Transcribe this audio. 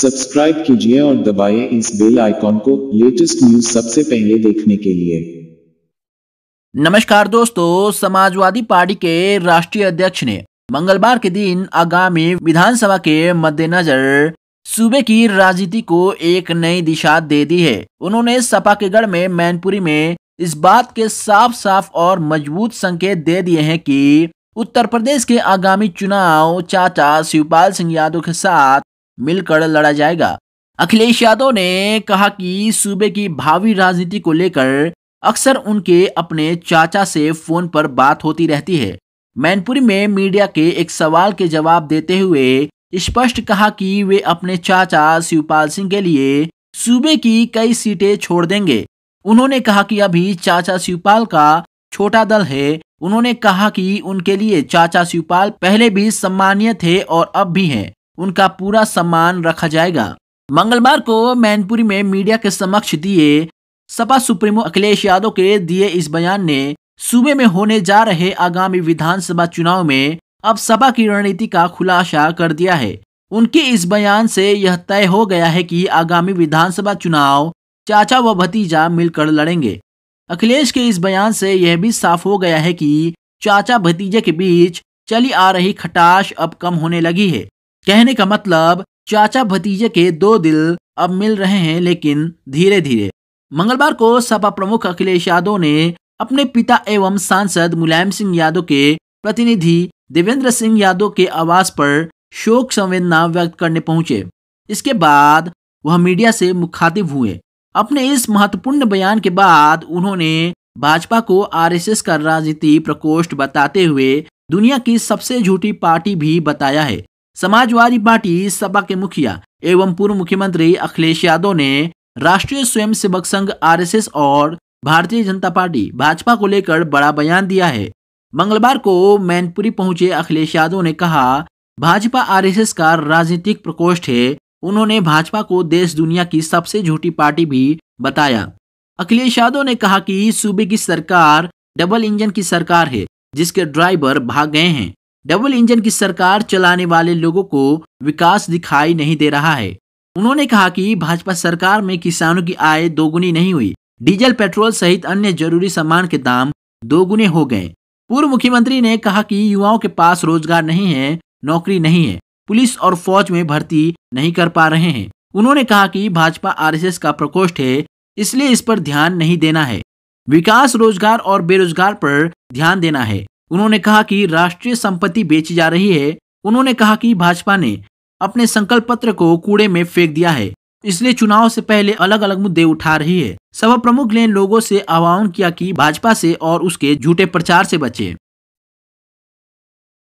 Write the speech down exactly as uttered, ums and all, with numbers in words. Subscribe कीजिए और दबाएं इस बेल आइकॉन को लेटेस्ट न्यूज सबसे पहले देखने के लिए। नमस्कार दोस्तों, समाजवादी पार्टी के राष्ट्रीय अध्यक्ष ने मंगलवार के दिन आगामी विधानसभा के मद्देनजर सूबे की राजनीति को एक नई दिशा दे दी है। उन्होंने सपा के गढ़ में मैनपुरी में इस बात के साफ साफ और मजबूत संकेत दे दिए हैं कि उत्तर प्रदेश के आगामी चुनाव चाचा शिवपाल सिंह यादव के साथ मिलकर लड़ा जाएगा। अखिलेश यादव ने कहा कि सूबे की भावी राजनीति को लेकर अक्सर उनके अपने चाचा से फोन पर बात होती रहती है। मैनपुरी में मीडिया के एक सवाल के जवाब देते हुए स्पष्ट कहा कि वे अपने चाचा शिवपाल सिंह के लिए सूबे की कई सीटें छोड़ देंगे। उन्होंने कहा कि अभी चाचा शिवपाल का छोटा दल है। उन्होंने कहा कि उनके लिए चाचा शिवपाल पहले भी सम्मानीय थे और अब भी हैं। उनका पूरा सम्मान रखा जाएगा। मंगलवार को मैनपुरी में मीडिया के समक्ष दिए सपा सुप्रीमो अखिलेश यादव के दिए इस बयान ने सूबे में होने जा रहे आगामी विधानसभा चुनाव में अब सपा की रणनीति का खुलासा कर दिया है। उनके इस बयान से यह तय हो गया है कि आगामी विधानसभा चुनाव चाचा व भतीजा मिलकर लड़ेंगे। अखिलेश के इस बयान से यह भी साफ हो गया है कि चाचा भतीजे के बीच चली आ रही खटास अब कम होने लगी है। कहने का मतलब चाचा भतीजे के दो दिल अब मिल रहे हैं, लेकिन धीरे धीरे। मंगलवार को सपा प्रमुख अखिलेश यादव ने अपने पिता एवं सांसद मुलायम सिंह यादव के प्रतिनिधि देवेंद्र सिंह यादव के आवास पर शोक संवेदना व्यक्त करने पहुंचे। इसके बाद वह मीडिया से मुखातिब हुए। अपने इस महत्वपूर्ण बयान के बाद उन्होंने भाजपा को आरएसएस का राजनीति प्रकोष्ठ बताते हुए दुनिया की सबसे झूठी पार्टी भी बताया है। समाजवादी पार्टी सपा के मुखिया एवं पूर्व मुख्यमंत्री अखिलेश यादव ने राष्ट्रीय स्वयंसेवक संघ आरएसएस और भारतीय जनता पार्टी भाजपा को लेकर बड़ा बयान दिया है। मंगलवार को मैनपुरी पहुंचे अखिलेश यादव ने कहा, भाजपा आरएसएस का राजनीतिक प्रकोष्ठ है। उन्होंने भाजपा को देश दुनिया की सबसे झूठी पार्टी भी बताया। अखिलेश यादव ने कहा कि सूबे की सरकार डबल इंजन की सरकार है, जिसके ड्राइवर भाग गए हैं। डबल इंजन की सरकार चलाने वाले लोगों को विकास दिखाई नहीं दे रहा है। उन्होंने कहा कि भाजपा सरकार में किसानों की आय दोगुनी नहीं हुई, डीजल पेट्रोल सहित अन्य जरूरी सामान के दाम दोगुने हो गए। पूर्व मुख्यमंत्री ने कहा कि युवाओं के पास रोजगार नहीं है, नौकरी नहीं है, पुलिस और फौज में भर्ती नहीं कर पा रहे हैं। उन्होंने कहा कि भाजपा आरएसएस का प्रकोष्ठ है, इसलिए इस पर ध्यान नहीं देना है। विकास, रोजगार और बेरोजगार पर ध्यान देना है। उन्होंने कहा कि राष्ट्रीय संपत्ति बेची जा रही है। उन्होंने कहा कि भाजपा ने अपने संकल्प पत्र को कूड़े में फेंक दिया है, इसलिए चुनाव से पहले अलग अलग मुद्दे उठा रही है। सपा प्रमुख ने लोगों से आह्वान किया कि भाजपा से और उसके झूठे प्रचार से बचें।